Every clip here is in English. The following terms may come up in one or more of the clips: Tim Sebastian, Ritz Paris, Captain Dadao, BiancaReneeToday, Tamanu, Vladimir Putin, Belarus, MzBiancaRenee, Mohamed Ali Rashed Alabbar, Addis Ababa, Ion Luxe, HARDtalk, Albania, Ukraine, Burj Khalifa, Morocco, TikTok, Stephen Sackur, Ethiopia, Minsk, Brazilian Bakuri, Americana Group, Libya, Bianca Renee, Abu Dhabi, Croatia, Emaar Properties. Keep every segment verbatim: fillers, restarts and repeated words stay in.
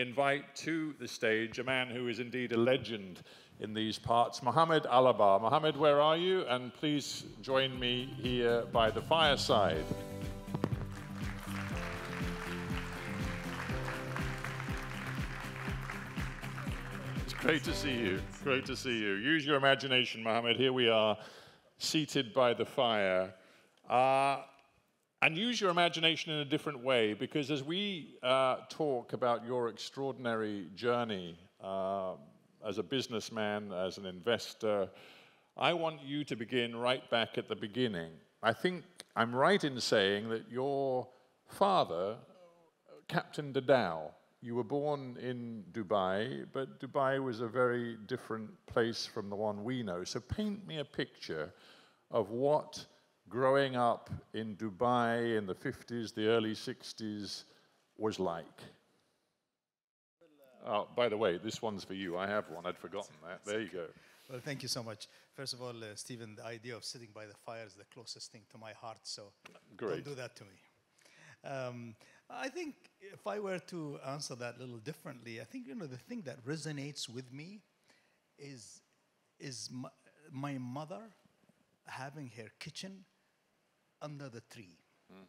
invite to the stage a man who is indeed a legend in these parts, Mohamed Alabbar. Mohamed, where are you? And please join me here by the fireside. It's great to see you. Great to see you. Use your imagination, Mohamed. Here we are, seated by the fire. Uh, And use your imagination in a different way, because as we uh, talk about your extraordinary journey uh, as a businessman, as an investor, I want you to begin right back at the beginning. I think I'm right in saying that your father, Captain Dadao, you were born in Dubai, but Dubai was a very different place from the one we know. So paint me a picture of what growing up in Dubai in the fifties, the early sixties, was like. Oh, by the way, this one's for you. I have one. I'd forgotten that. There you go. Well, thank you so much. First of all, uh, Stephen, the idea of sitting by the fire is the closest thing to my heart, so Great. Don't do that to me. Um, I think if I were to answer that a little differently, I think, you know, the thing that resonates with me is, is my, my mother having her kitchen under the tree. Mm.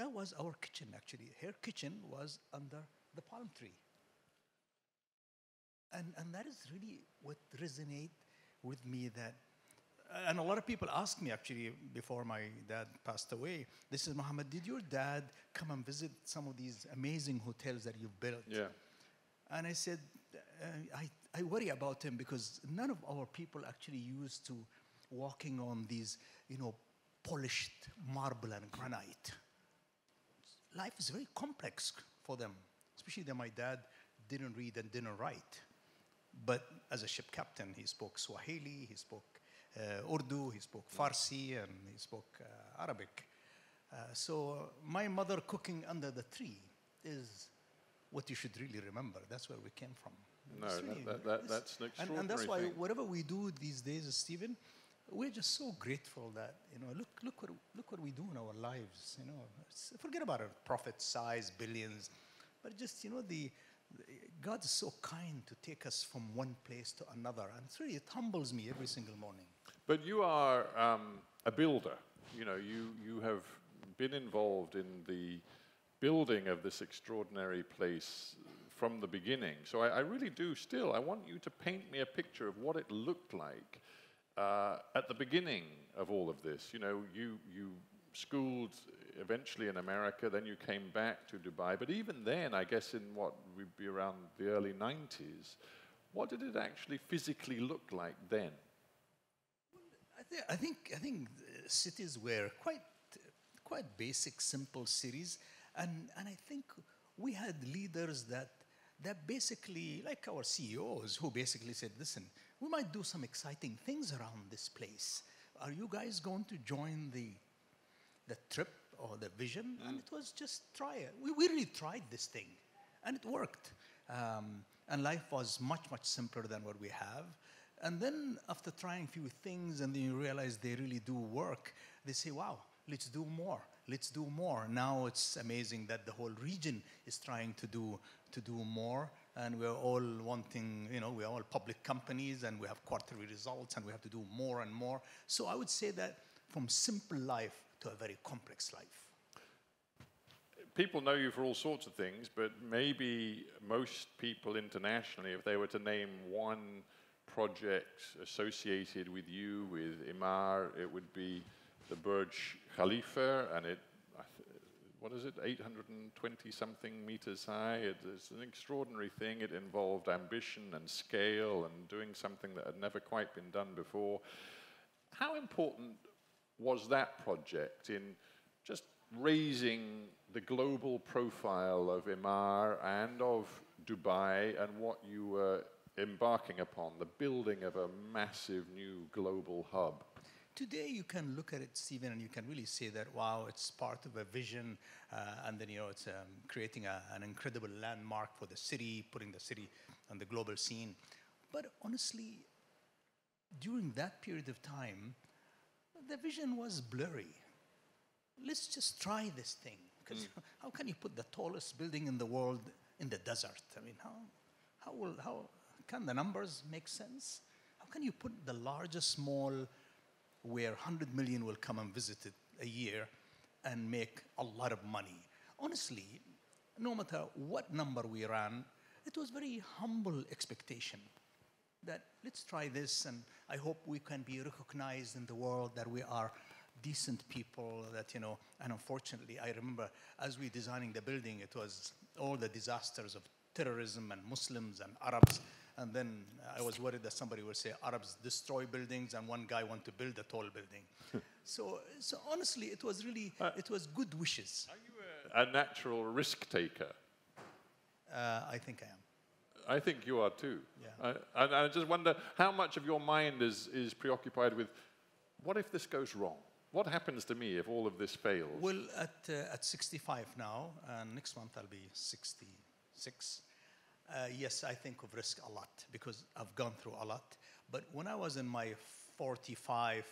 That was our kitchen, actually. Her kitchen was under the palm tree. And, and that is really what resonates with me. That, and a lot of people ask me, actually, before my dad passed away, they said, Mohamed, did your dad come and visit some of these amazing hotels that you've built? Yeah. And I said, uh, I, I worry about him because none of our people actually used to walking on these, you know, polished marble and granite. Life is very complex for them, especially that my dad didn't read and didn't write. But as a ship captain, he spoke Swahili, he spoke uh, Urdu, he spoke Farsi, and he spoke uh, Arabic. Uh, so my mother cooking under the tree is what you should really remember. That's where we came from. No, really, that, that, that, that's an extraordinary and, and that's why thing. Whatever we do these days, Stephen, we're just so grateful that, you know, look, look, what, look what we do in our lives, you know. It's, forget about our profit size, billions, but just, you know, the, the God is so kind to take us from one place to another. And it's really, it humbles me every single morning. But you are um, a builder. You know, you, you have been involved in the building of this extraordinary place from the beginning. So I, I really do still, I want you to paint me a picture of what it looked like Uh, at the beginning of all of this. You know, you, you schooled eventually in America, then you came back to Dubai. But even then, I guess in what would be around the early nineties, what did it actually physically look like then? I, th I think, I think the cities were quite, quite basic, simple cities. And, and I think we had leaders that, that basically, like our C E Os, who basically said, listen, we might do some exciting things around this place. Are you guys going to join the, the trip or the vision? Mm. And it was just try it. We, we really tried this thing, and it worked. Um, and life was much, much simpler than what we have. And then after trying a few things, and then you realize they really do work, they say, wow, let's do more. Let's do more. Now it's amazing that the whole region is trying to do, to do more. And we're all wanting, you know, we're all public companies and we have quarterly results and we have to do more and more. So I would say that from simple life to a very complex life. People know you for all sorts of things, but maybe most people internationally, if they were to name one project associated with you, with Emaar, it would be the Burj Khalifa, and it, I th what is it, eight hundred twenty something meters high? It, it's an extraordinary thing. It involved ambition and scale and doing something that had never quite been done before. How important was that project in just raising the global profile of Emaar and of Dubai and what you were embarking upon, the building of a massive new global hub? Today, you can look at it, Stephen, and you can really say that, wow, it's part of a vision, uh, and then, you know, it's um, creating a, an incredible landmark for the city, putting the city on the global scene. But honestly, during that period of time, the vision was blurry. Let's just try this thing, because mm. how can you put the tallest building in the world in the desert. I mean, how, how, will, how can the numbers make sense? How can you put the largest mall where one hundred million will come and visit it a year and make a lot of money? Honestly, no matter what number we ran, it was very humble expectation that let's try this, and I hope we can be recognized in the world that we are decent people, that, you know, and unfortunately, I remember as we designing the building, it was all the disasters of terrorism and Muslims and Arabs, and then I was worried that somebody would say, Arabs destroy buildings, and one guy wanted to build a tall building. so, so honestly, it was really, uh, it was good wishes. Are you a, a natural risk taker? Uh, I think I am. I think you are too. Yeah. I, and I just wonder how much of your mind is, is preoccupied with, what if this goes wrong? What happens to me if all of this fails? Well, at, uh, at sixty-five now, and uh, next month I'll be sixty-six. Uh, yes, I think of risk a lot because I've gone through a lot. But when I was in my forty-five,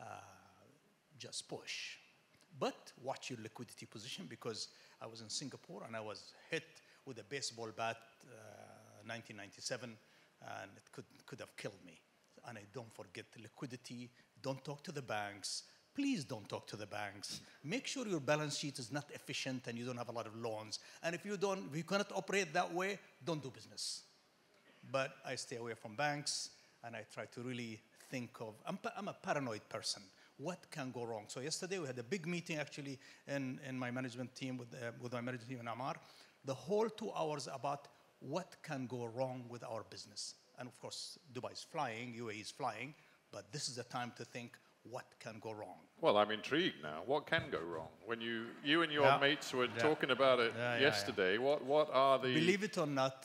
uh, just push. But watch your liquidity position, because I was in Singapore and I was hit with a baseball bat uh, nineteen ninety-seven, and it could, could have killed me. And I don't forget the liquidity. Don't talk to the banks. Please don't talk to the banks. Make sure your balance sheet is not efficient and you don't have a lot of loans. And if you don't, if you cannot operate that way, don't do business. But I stay away from banks, and I try to really think of, I'm, I'm a paranoid person. What can go wrong? So yesterday we had a big meeting actually in, in my management team, with, uh, with my management team in Emaar. The whole two hours about what can go wrong with our business. And of course, Dubai is flying, U A E is flying, but this is the time to think what can go wrong. Well, I'm intrigued now. What can go wrong? When you, you and your yeah. mates were yeah. talking about it yeah, yesterday, yeah, yeah. What, what are the... Believe it or not,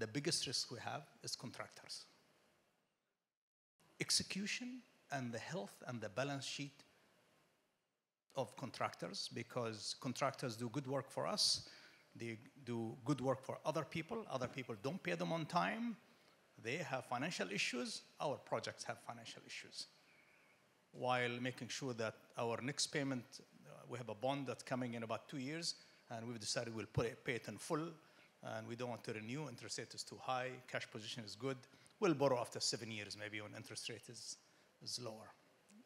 the biggest risk we have is contractors. Execution and the health and the balance sheet of contractors, because contractors do good work for us. They do good work for other people. Other people don't pay them on time. They have financial issues. Our projects have financial issues. While making sure that our next payment, uh, we have a bond that's coming in about two years, and we've decided we'll put it, pay it in full, and we don't want to renew. Interest rate is too high. Cash position is good. We'll borrow after seven years, maybe, when interest rate is, is lower,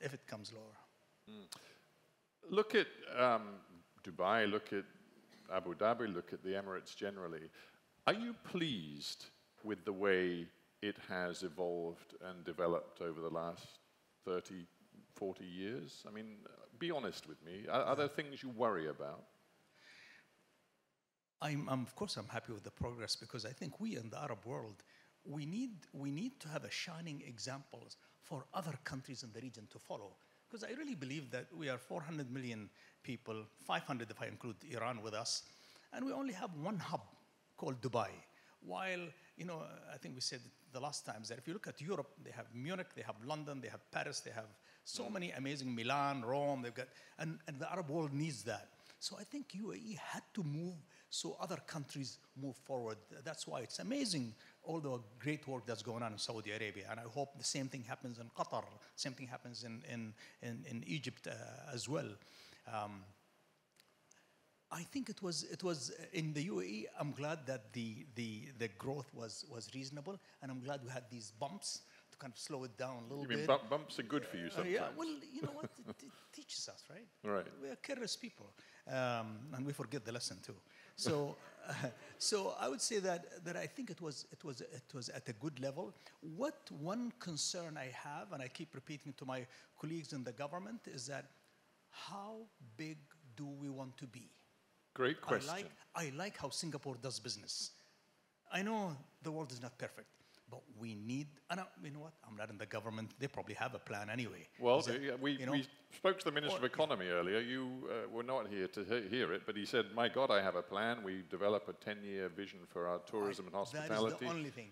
if it comes lower. Mm. Look at um, Dubai. Look at Abu Dhabi, look at the Emirates generally. Are you pleased with the way it has evolved and developed over the last thirty, forty years? I mean, be honest with me. Are, are there things you worry about? I'm, I'm, of course I'm happy with the progress, because I think we in the Arab world, we need, we need to have a shining examples for other countries in the region to follow. Because I really believe that we are four hundred million people, five hundred if I include Iran with us, and we only have one hub called Dubai. While, you know, I think we said the last times that if you look at Europe, they have Munich, they have London, they have Paris, they have so many amazing, Milan, Rome, they've got, and, and the Arab world needs that. So I think U A E had to move so other countries move forward. That's why it's amazing, all the great work that's going on in Saudi Arabia. And I hope the same thing happens in Qatar, same thing happens in, in, in, in Egypt uh, as well. Um, I think it was, it was in the U A E, I'm glad that the, the, the growth was, was reasonable, and I'm glad we had these bumps to kind of slow it down a little bit. You mean bit. Bumps are good uh, for you sometimes? Yeah, well, you know what, it, it teaches us, right? Right. We are careless people, um, and we forget the lesson too. So, uh, so I would say that, that I think it was, it, was, it was at a good level. What one concern I have, and I keep repeating to my colleagues in the government, is that how big do we want to be? Great question. I like, I like how Singapore does business. I know the world is not perfect, but we need, and I, you know what, I'm not in the government. They probably have a plan anyway. Well, that, yeah, we, you know, we spoke to the Minister of Economy yeah. earlier. You uh, were not here to he hear it, but he said, my God, I have a plan. We develop a ten-year vision for our tourism I, and hospitality. That is the only thing,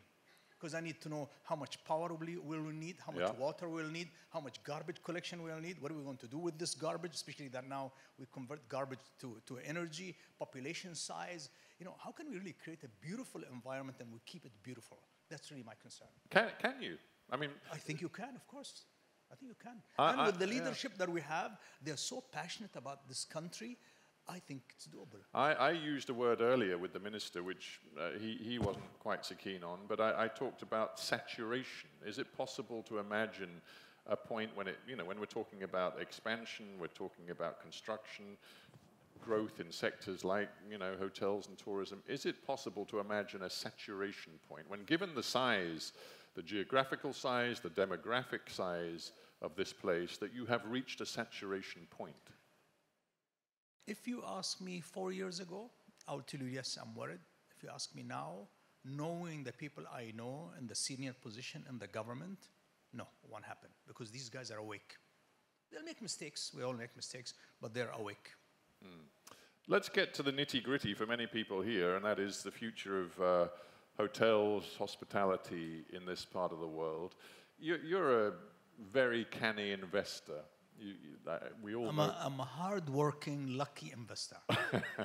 because I need to know how much power we will need, how much yeah. water we'll need, how much garbage collection we'll need, what are we going to do with this garbage, especially that now we convert garbage to, to energy, population size. You know, how can we really create a beautiful environment and we keep it beautiful? That's really my concern. Can, can you? I mean... I think you can, of course. I think you can. I, and I, with the leadership yeah. that we have, they're so passionate about this country. I think it's doable. I, I used a word earlier with the minister, which uh, he, he wasn't quite so keen on, but I, I talked about saturation. Is it possible to imagine a point when it, you know, when we're talking about expansion, we're talking about construction, growth in sectors like, you know, hotels and tourism, is it possible to imagine a saturation point when, given the size, the geographical size, the demographic size of this place, that you have reached a saturation point? If you ask me four years ago, I would tell you, yes, I'm worried. If you ask me now, knowing the people I know in the senior position in the government, no, it won't happen, because these guys are awake. They'll make mistakes, we all make mistakes, but they're awake. Mm. Let's get to the nitty-gritty for many people here, and that is the future of uh, hotels, hospitality in this part of the world. You're, you're a very canny investor. You, you, uh, we all I'm, a, I'm a hard-working, lucky investor.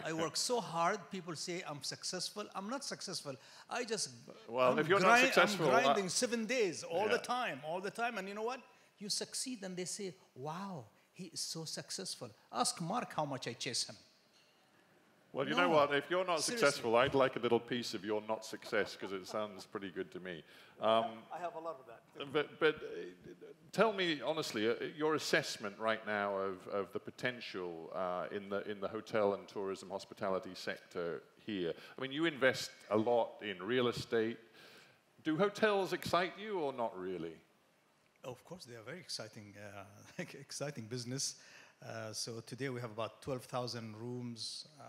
I work so hard, people say I'm successful. I'm not successful. I just well, I'm, if you're not successful, I'm grinding uh, seven days all yeah. the time, all the time. And you know what? You succeed, and they say, wow. He is so successful. Ask Mark how much I chase him. Well, you no. know what? If you're not Seriously. successful, I'd like a little piece of your not success, because it sounds pretty good to me. Um, I have a lot of that. But, but uh, tell me, honestly, uh, your assessment right now of, of the potential uh, in, the, in the hotel and tourism hospitality sector here. I mean, you invest a lot in real estate. Do hotels excite you or not really? Of course, they are very exciting, uh, exciting business. Uh, so today we have about twelve thousand rooms, uh,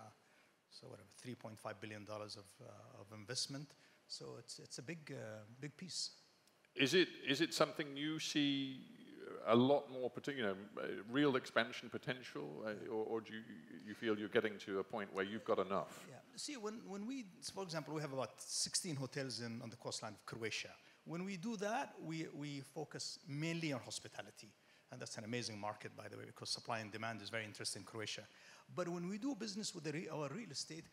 so whatever, three point five billion dollars of, uh, of investment. So it's, it's a big, uh, big piece. Is it, is it something you see a lot more, you know, real expansion potential, uh, or, or do you, you feel you're getting to a point where you've got enough? Yeah. See, when, when we, for example, we have about sixteen hotels in, on the coastline of Croatia. When we do that, we, we focus mainly on hospitality. And that's an amazing market, by the way, because supply and demand is very interesting in Croatia. But when we do business with the re our real estate,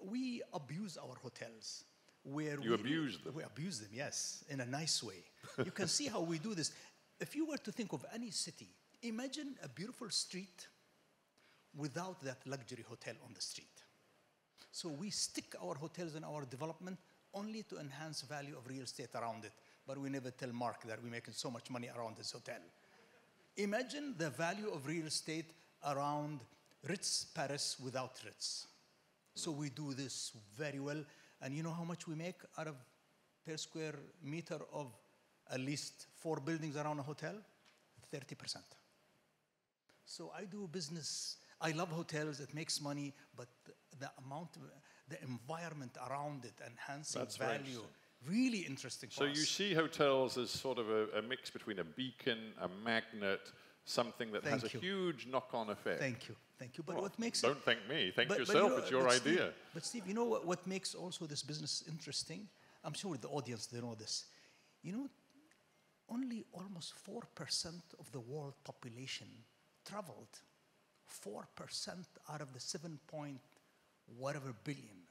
we abuse our hotels. Where you we abuse them? We abuse them, yes, in a nice way. You can see how we do this. If you were to think of any city, imagine a beautiful street without that luxury hotel on the street. So we stick our hotels in our development only to enhance value of real estate around it. But we never tell Mark that we're making so much money around this hotel. Imagine the value of real estate around Ritz Paris without Ritz. So we do this very well. And you know how much we make out of per square meter of at least four buildings around a hotel? thirty percent. So I do business. I love hotels. It makes money. But the amount of... the environment around it, enhancing That's value. Really interesting for So us. You see hotels as sort of a, a mix between a beacon, a magnet, something that thank has you. a huge knock-on effect. Thank you, thank you. But well, what makes Don't it thank me, thank but, yourself, but you know, it's your but idea. Steve, but Steve, you know what, what makes also this business interesting? I'm sure the audience, they know this. You know, only almost four percent of the world population traveled. four percent out of the seven point whatever billion.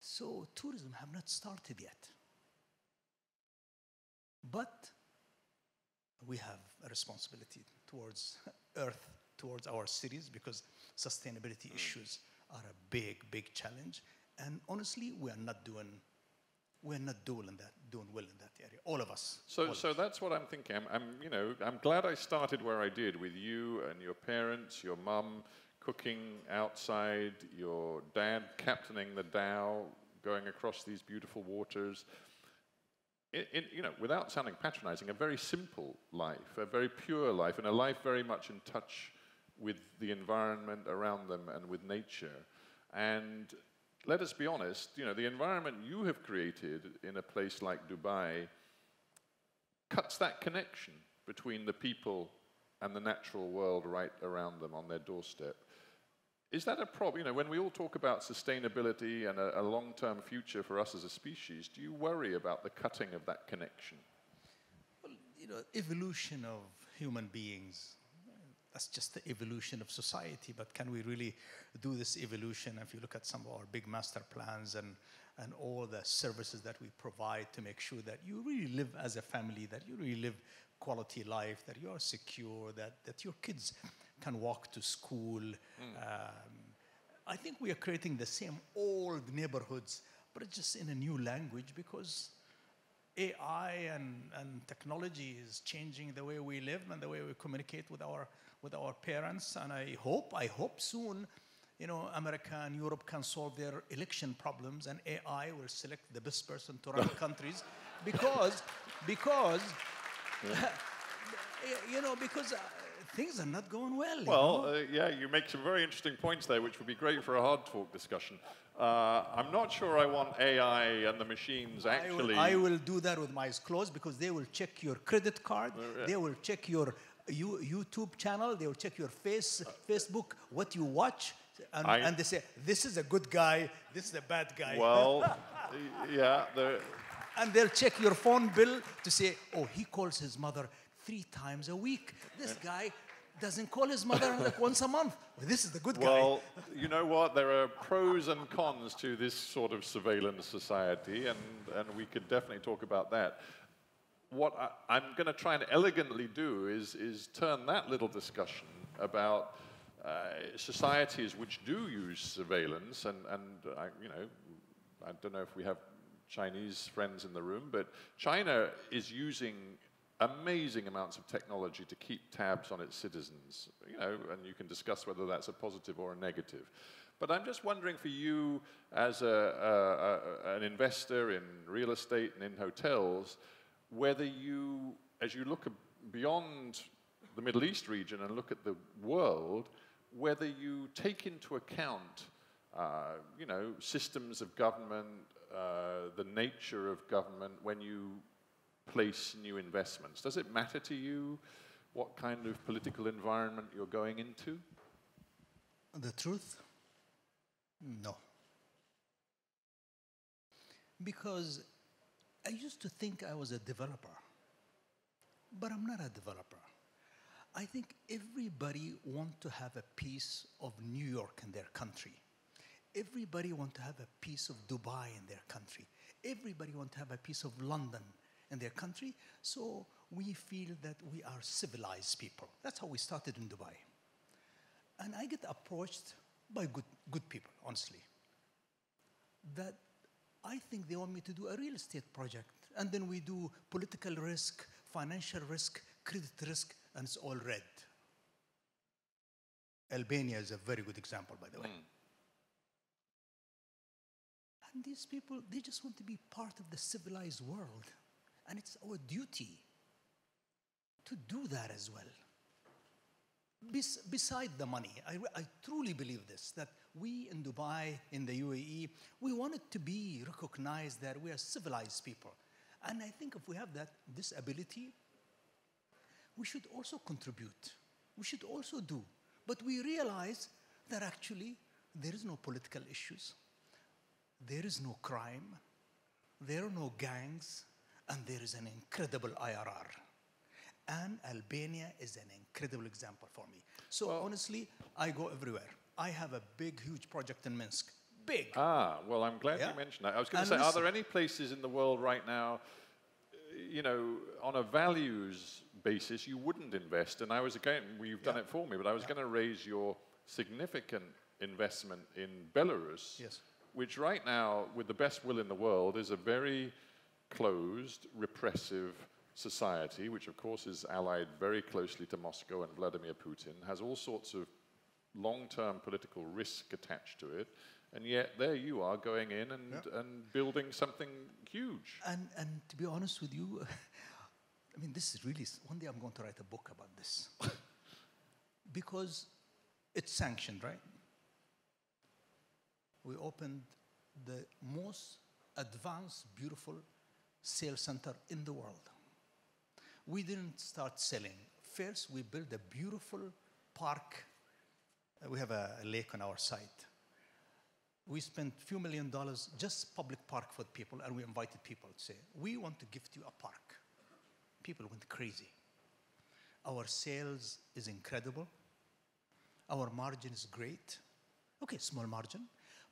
So tourism have not started yet. But we have a responsibility towards Earth, towards our cities, because sustainability issues are a big, big challenge. And honestly, we are not doing We're not doing that, doing well in that area, all of us. So, so us. that's what I'm thinking. I'm, I'm, you know, I'm glad I started where I did with you and your parents, your mum, cooking outside, your dad captaining the Dao, going across these beautiful waters. It, it, you know, without sounding patronizing, a very simple life, a very pure life, and a life very much in touch with the environment around them and with nature. And let us be honest, you know, the environment you have created in a place like Dubai cuts that connection between the people and the natural world right around them on their doorstep. Is that a problem? You know, when we all talk about sustainability and a, a long-term future for us as a species, do you worry about the cutting of that connection? Well, you know, evolution of human beings, that's just the evolution of society, but can we really do this evolution? If you look at some of our big master plans and, and all the services that we provide to make sure that you really live as a family, that you really live quality life, that you are secure, that, that your kids can walk to school. Mm. Um, I think we are creating the same old neighborhoods, but it's just in a new language because A I and, and technology is changing the way we live and the way we communicate with our with our parents. And I hope, I hope soon, you know, America and Europe can solve their election problems and A I will select the best person to run countries because, because, yeah. you know, because uh, things are not going well. Well, you know? uh, yeah, you make some very interesting points there, which would be great for a hard talk discussion. Uh, I'm not sure I want A I and the machines actually... I will, I will do that with my eyes closed because they will check your credit card, oh, yeah. they will check your you, YouTube channel, they will check your face, Facebook, what you watch, and, I, and they say, this is a good guy, this is a bad guy. Well, yeah. The... And they'll check your phone bill to say, oh, he calls his mother three times a week. This guy... doesn't call his mother like once a month. Well, this is the good guy. Well, you know what? There are pros and cons to this sort of surveillance society, and, and we could definitely talk about that. What I, I'm going to try and elegantly do is, is turn that little discussion about uh, societies which do use surveillance, and, and uh, you know, I don't know if we have Chinese friends in the room, but China is using amazing amounts of technology to keep tabs on its citizens, you know, and you can discuss whether that's a positive or a negative. But I'm just wondering for you as a, a, a, an investor in real estate and in hotels, whether you, as you look beyond the Middle East region and look at the world, whether you take into account, uh, you know, systems of government, uh, the nature of government when you place new investments. Does it matter to you what kind of political environment you're going into? The truth? No. Because I used to think I was a developer, but I'm not a developer. I think everybody wants to have a piece of New York in their country. Everybody wants to have a piece of Dubai in their country. Everybody wants to have a piece of London in their country, so we feel that we are civilized people. That's how we started in Dubai. And I get approached by good, good people, honestly, that I think they want me to do a real estate project, and then we do political risk, financial risk, credit risk, and it's all red. Albania is a very good example, by the way. Mm. And these people, they just want to be part of the civilized world. And it's our duty to do that as well. Bes beside the money, I, I truly believe this, that we in Dubai, in the U A E, we want it to be recognized that we are civilized people. And I think if we have that, this ability, we should also contribute. We should also do. But we realize that actually there is no political issues. There is no crime. There are no gangs. And there is an incredible I R R. And Albania is an incredible example for me. So well, honestly, I go everywhere. I have a big, huge project in Minsk. Big. Ah, well, I'm glad yeah. you mentioned that. I was going to say, listen, are there any places in the world right now, you know, on a values basis, you wouldn't invest? And I was, again, well, you've done yeah. it for me, but I was yeah. going to raise your significant investment in Belarus, yes. which right now, with the best will in the world, is a very closed, repressive society, which of course is allied very closely to Moscow and Vladimir Putin, has all sorts of long-term political risk attached to it, and yet there you are going in and, yeah. and building something huge. And, and to be honest with you, I mean, this is really, one day I'm going to write a book about this. Because it's sanctioned, right? We opened the most advanced, beautiful sales center in the world. We didn't start selling. First, we built a beautiful park. We have a, a lake on our site. We spent a few million dollars, just public park for the people, and we invited people to say, we want to gift you a park. People went crazy. Our sales is incredible. Our margin is great. Okay, small margin.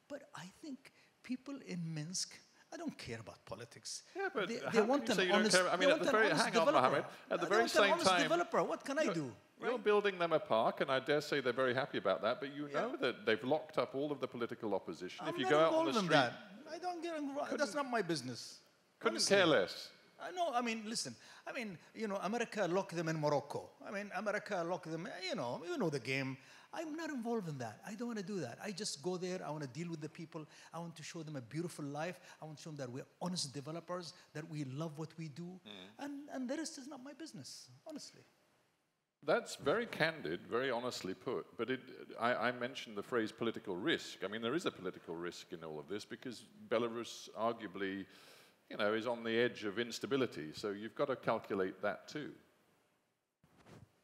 But I think people in Minsk I don't care about politics. Yeah, but they, they want an honest developer. I mean, at the very, hang on, Mohamed. At the very same time, developer. What can I do? You're right? Building them a park, and I dare say they're very happy about that. But you yeah. know that they've locked up all of the political opposition. I'm if you go out on the street, that. I don't get involved. That's not my business. Couldn't Honestly. care less. I know. I mean, listen. I mean, you know, America locked them in Morocco. I mean, America locked them. You know, you know the game. I'm not involved in that. I don't want to do that. I just go there. I want to deal with the people. I want to show them a beautiful life. I want to show them that we're honest developers, that we love what we do. Mm. And, and the rest is not my business, honestly. That's very candid, very honestly put. But it, I, I mentioned the phrase political risk. I mean, there is a political risk in all of this because Belarus arguably, you know, is on the edge of instability. So you've got to calculate that too.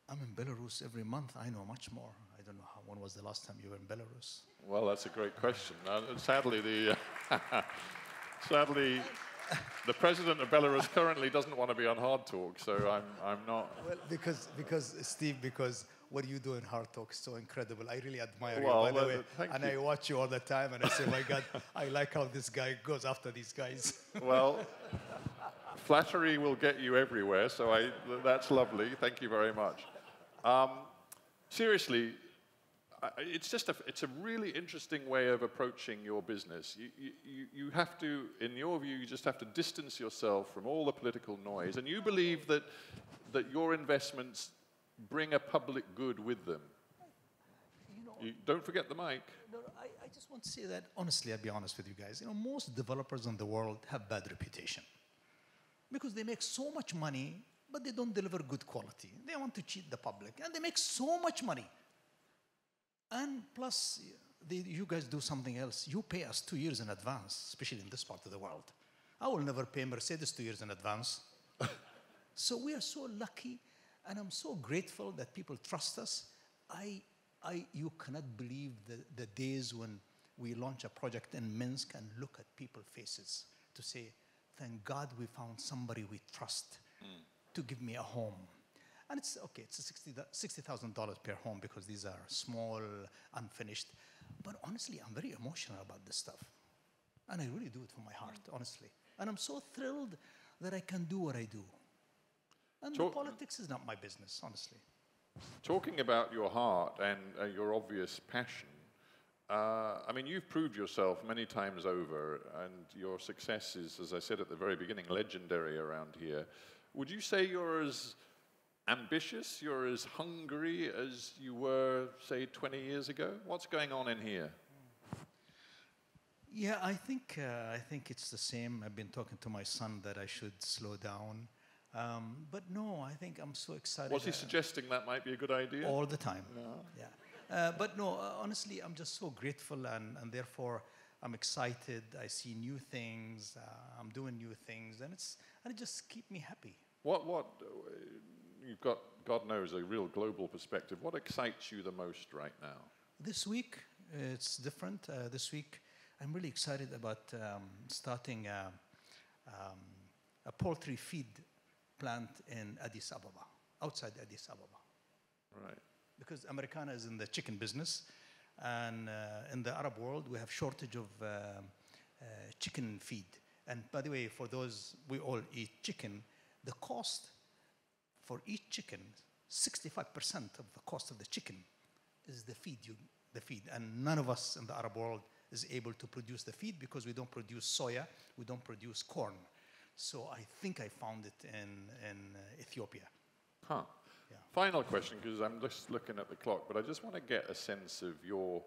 I'm in Belarus every month. I know much more. I don't know how, when was the last time you were in Belarus? Well, that's a great question. Uh, sadly, the uh, sadly, the president of Belarus currently doesn't want to be on HARDtalk, so I'm I'm not. Well, because because Steve, because what you do in HARDtalk is so incredible. I really admire well, you, by well, the way, and you. I watch you all the time, and I say, my God, I like how this guy goes after these guys. Well. Flattery will get you everywhere, so I, that's lovely. Thank you very much. Um, seriously, I, it's just a, it's a really interesting way of approaching your business. You, you, you have to, in your view, you just have to distance yourself from all the political noise, and you believe that, that your investments bring a public good with them. You know, you, don't forget the mic. No, no, I, I just want to say that, honestly, I'll be honest with you guys. You know, most developers in the world have bad reputation. Because they make so much money, but they don't deliver good quality. They want to cheat the public, and they make so much money. And plus, they, you guys do something else. You pay us two years in advance, especially in this part of the world. I will never pay Mercedes two years in advance. So we are so lucky, and I'm so grateful that people trust us. I, I, you cannot believe the, the days when we launch a project in Minsk and look at people's faces to say, thank God we found somebody we trust mm. to give me a home. And it's okay, it's sixty thousand dollars per home because these are small, unfinished. But honestly, I'm very emotional about this stuff. And I really do it from my heart, honestly. And I'm so thrilled that I can do what I do. And Talk politics is not my business, honestly. Talking about your heart and uh, your obvious passion, Uh, I mean, you've proved yourself many times over, and your success is, as I said at the very beginning, legendary around here. Would you say you're as ambitious, you're as hungry as you were, say, twenty years ago? What's going on in here? Yeah, I think, uh, I think it's the same. I've been talking to my son that I should slow down. Um, but no, I think I'm so excited. Was he uh, suggesting that might be a good idea? All the time, no. yeah. Uh, but no, uh, honestly, I'm just so grateful, and, and therefore I'm excited. I see new things. Uh, I'm doing new things, and it's and it just keeps me happy. What what uh, you've got? God knows, a real global perspective. What excites you the most right now? This week, uh, it's different. Uh, this week, I'm really excited about um, starting a, um, a poultry feed plant in Addis Ababa, outside Addis Ababa. Right. Because Americana is in the chicken business, and uh, in the Arab world, we have shortage of uh, uh, chicken feed. And by the way, for those, we all eat chicken, the cost for each chicken, sixty-five percent of the cost of the chicken is the feed, you, the feed. And none of us in the Arab world is able to produce the feed because we don't produce soya, we don't produce corn. So I think I found it in, in uh, Ethiopia. Huh. Yeah. Final question, because I'm just looking at the clock, but I just want to get a sense of your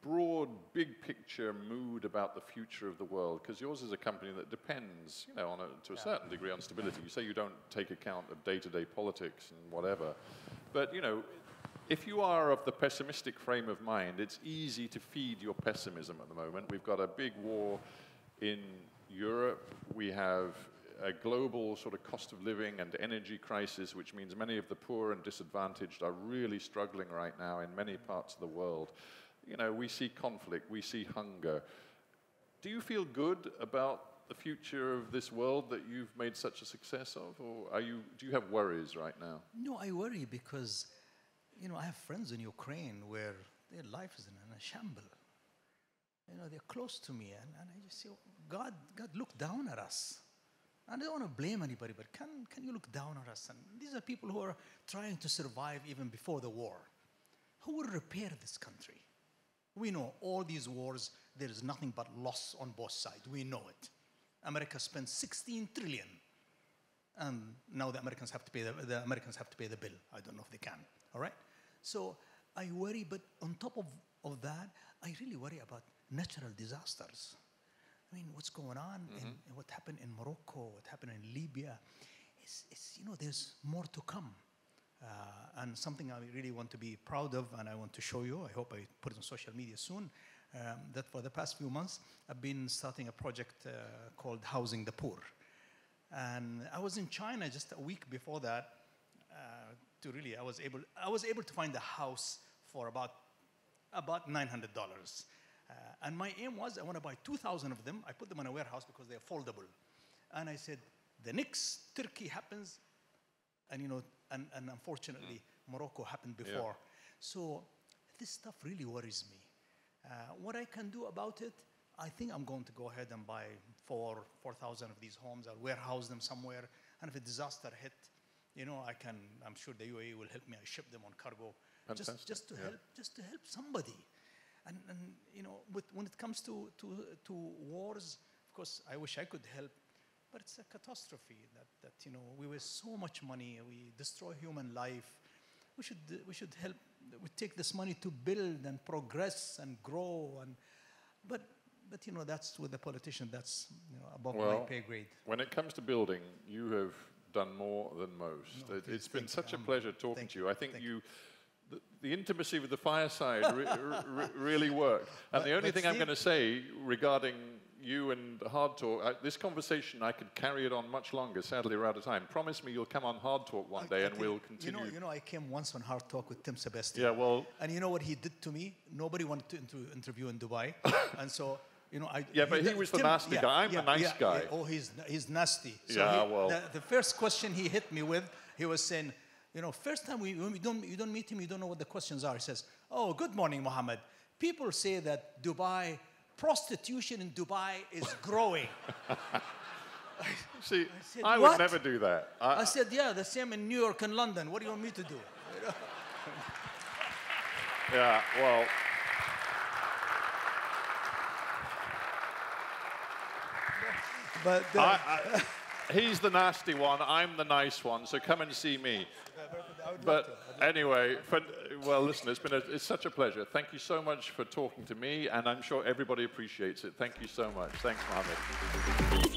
broad, big-picture mood about the future of the world, because yours is a company that depends, you know, on a, to a yeah. certain degree on stability. You say you don't take account of day-to-day politics and whatever, but, you know, if you are of the pessimistic frame of mind, it's easy to feed your pessimism at the moment. We've got a big war in Europe. We have a global sort of cost of living and energy crisis, which means many of the poor and disadvantaged are really struggling right now in many parts of the world. You know, we see conflict, we see hunger. Do you feel good about the future of this world that you've made such a success of, or are you, do you have worries right now? No, I worry because, you know, I have friends in Ukraine where their life is in a shambles. you know, they're close to me. And, and I just say, oh, God, God, look down at us. And I don't want to blame anybody, but can, can you look down on us? And these are people who are trying to survive even before the war. Who will repair this country? We know all these wars, there is nothing but loss on both sides. We know it. America spent sixteen trillion dollars. And now the Americans have to pay the, the Americans have to pay the bill. I don't know if they can. All right? So I worry, but on top of, of that, I really worry about natural disasters. I mean, what's going on, mm-hmm. in, in what happened in Morocco, what happened in Libya, it's, it's, you know, there's more to come. Uh, and something I really want to be proud of, and I want to show you, I hope I put it on social media soon, um, that for the past few months, I've been starting a project uh, called Housing the Poor. And I was in China just a week before that uh, to really, I was able, I was able to find a house for about, about nine hundred dollars. Uh, and my aim was, I want to buy two thousand of them. I put them in a warehouse because they're foldable. And I said, the next Turkey happens, and you know, and, and unfortunately, mm. Morocco happened before. Yeah. So this stuff really worries me. Uh, what I can do about it, I think I'm going to go ahead and buy four, four thousand of these homes. I'll warehouse them somewhere. And if a disaster hit, you know, I can, I'm sure the U A E will help me. I ship them on cargo. Fantastic. Just, just to yeah. help, just to help somebody. And, and, you know, with, when it comes to, to, to wars, of course, I wish I could help, but it's a catastrophe that, that, you know, we waste so much money, we destroy human life. We should, we should help, we take this money to build and progress and grow. And, but, but you know, that's with the politician, that's, you know, above well, my pay grade. When it comes to building, you have done more than most. No, it, it's been such you. a pleasure talking thank to you. I think you... you The, the intimacy with the fireside re, re, really worked. And but, the only thing Steve, I'm going to say regarding you and HARDtalk, I, this conversation, I could carry it on much longer. Sadly, we're out of time. Promise me you'll come on HARDtalk one I, day I and think, we'll continue. You know, you know, I came once on HARDtalk with Tim Sebastian. Yeah, well... And you know what he did to me? Nobody wanted to interview in Dubai. and so... You know, I, yeah, but he, he was the Tim, nasty yeah, guy. I'm yeah, the nice yeah, guy. Yeah. Oh, he's, he's nasty. So yeah, he, well... The, the first question he hit me with, he was saying... You know, first time we, when we don't, you don't meet him, you don't know what the questions are. He says, oh, good morning, Mohammed. People say that Dubai, prostitution in Dubai is growing. I, See, I, said, I would never do that. I, I said, yeah, the same in New York and London. What do you want me to do? yeah, well... But... The, I, I, He's the nasty one, I'm the nice one, so come and see me. But anyway, for, well, listen, it's been a, it's such a pleasure. Thank you so much for talking to me, and I'm sure everybody appreciates it. Thank you so much. Thanks, Mohammed.